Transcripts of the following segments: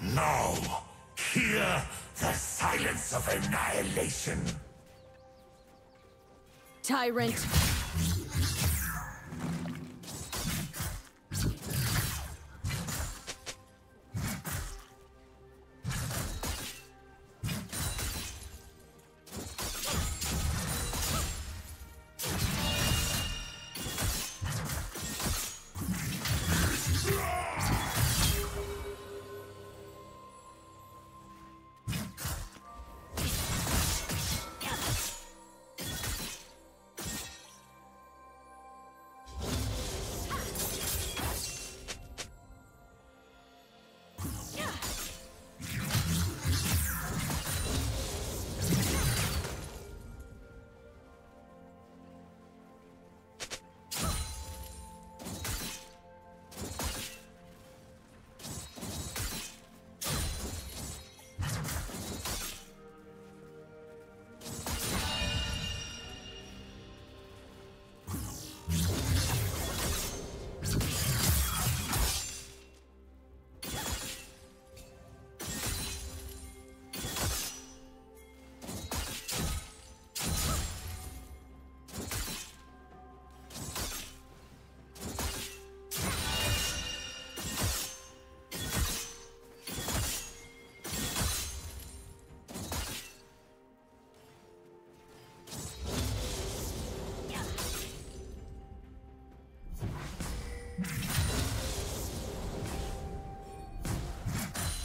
Now, hear the silence of annihilation. Tyrant.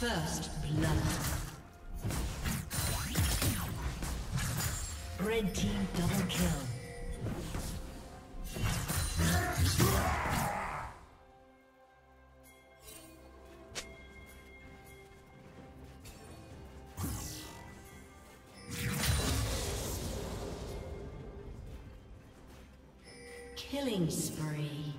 First blood. Red team double kill. Killing spree.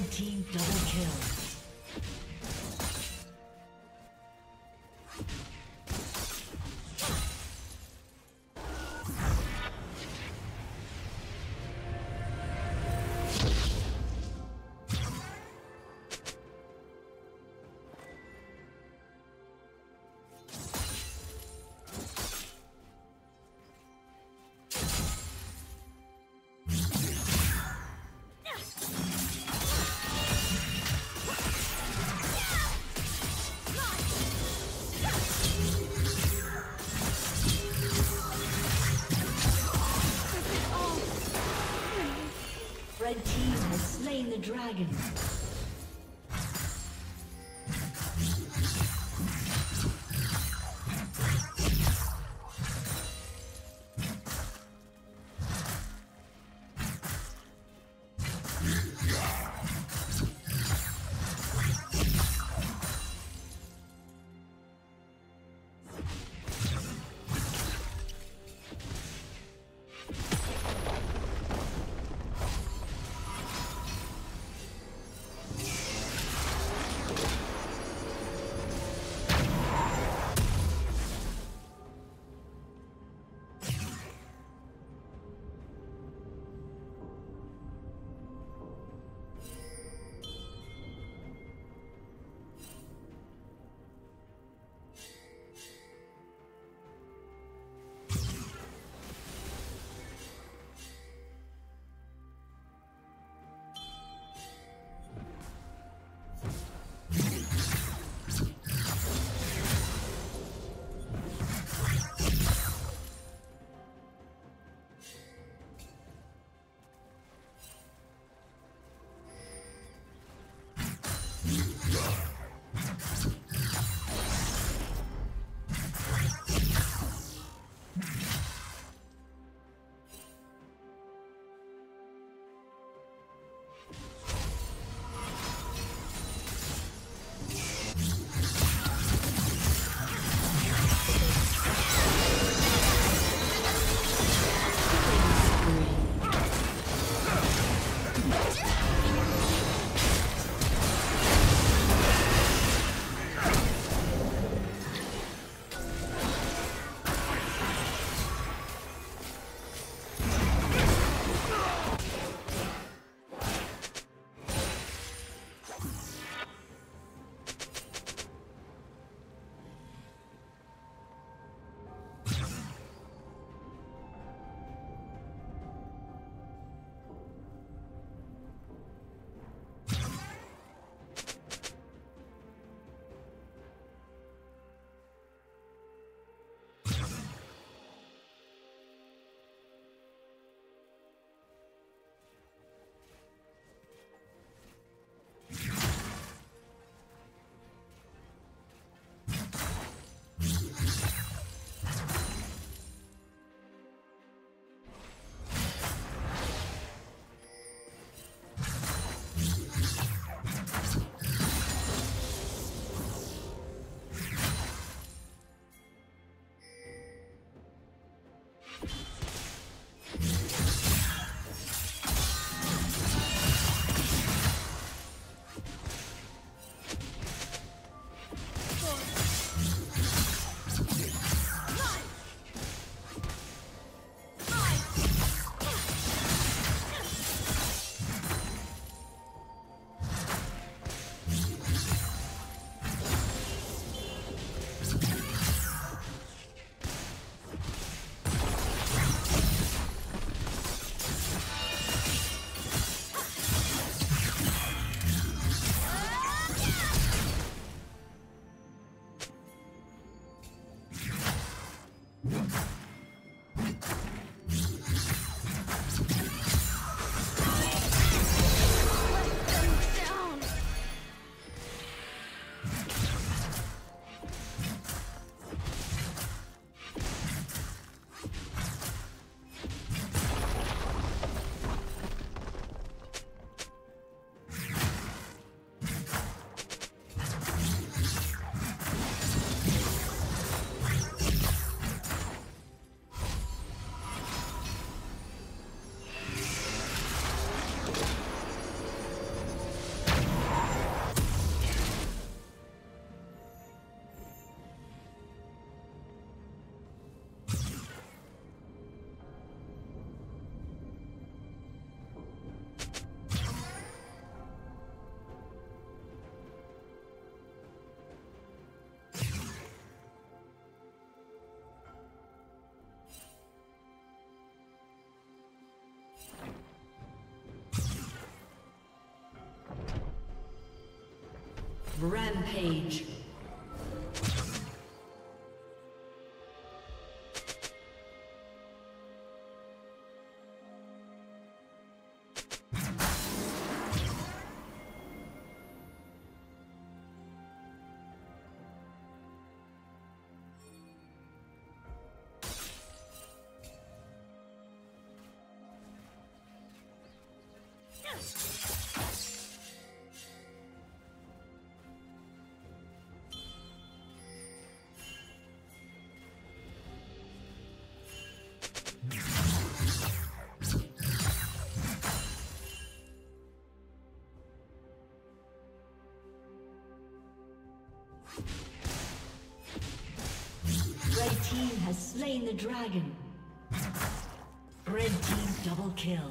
Red team double kill. Red team has slain the dragon. Rampage. Red team has slain the dragon. Red team double kill.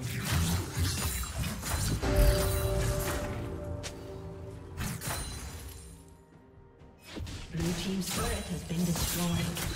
Blue team's turret has been destroyed.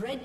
Red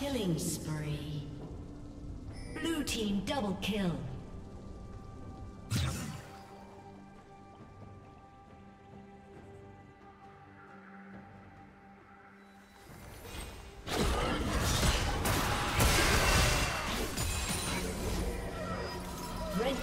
Killing spree. Blue team double kill. Red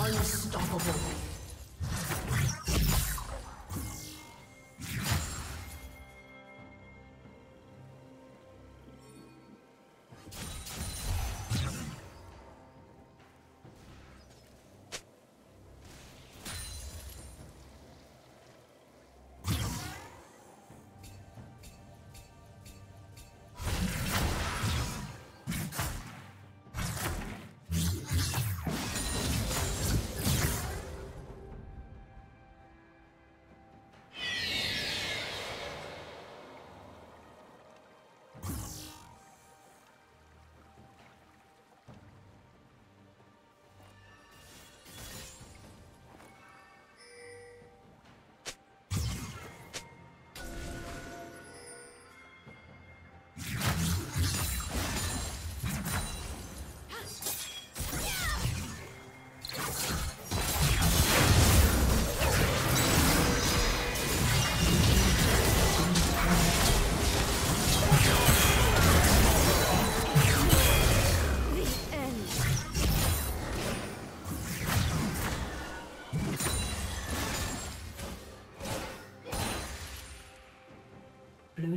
Unstoppable. Blue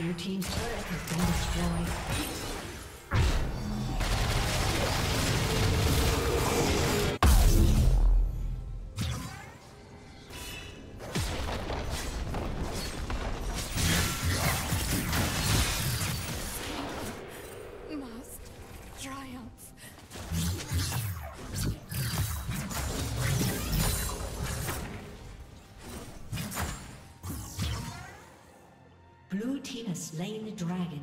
Your team's turret has been destroyed. Slain the dragon.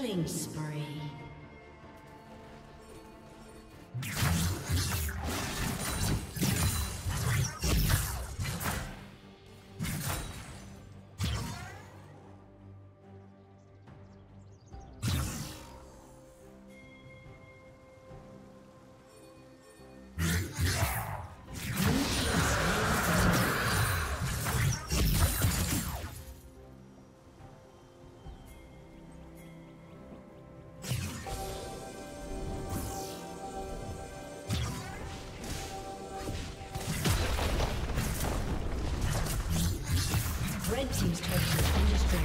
Killing spree. Seems to have destroyed.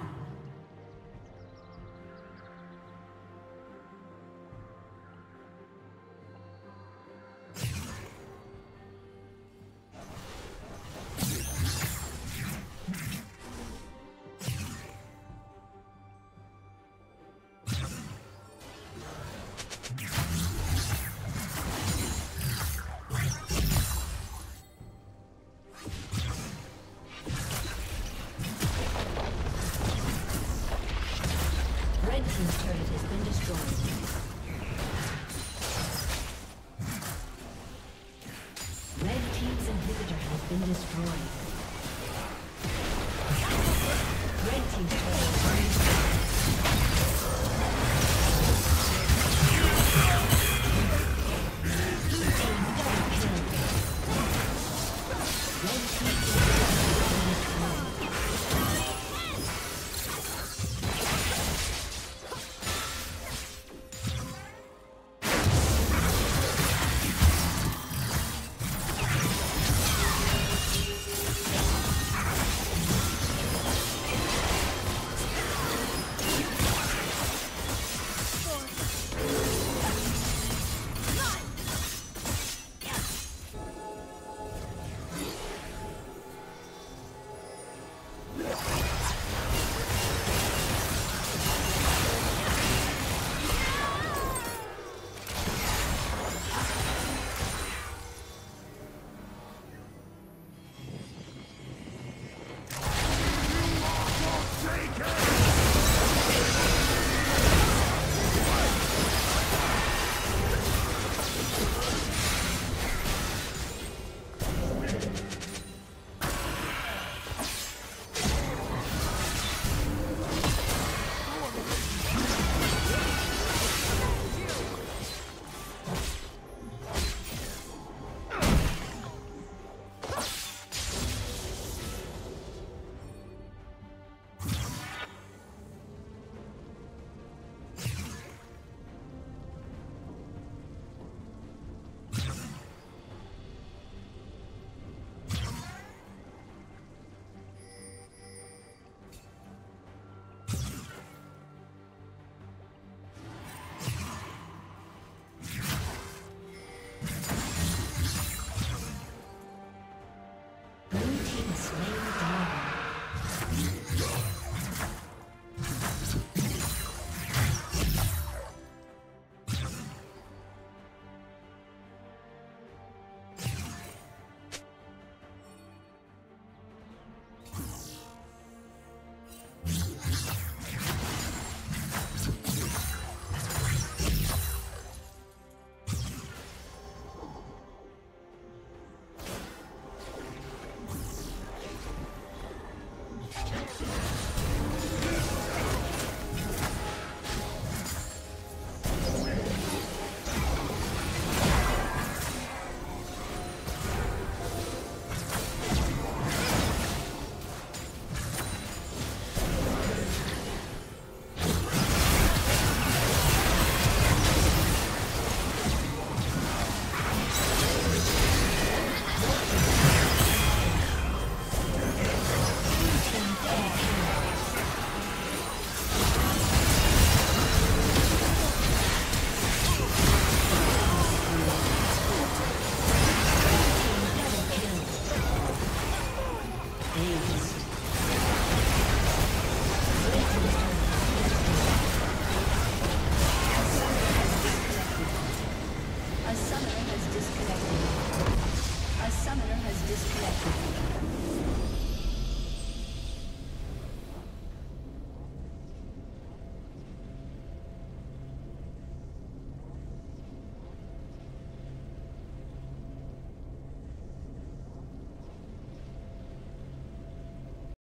Destroyed. Red team's turret.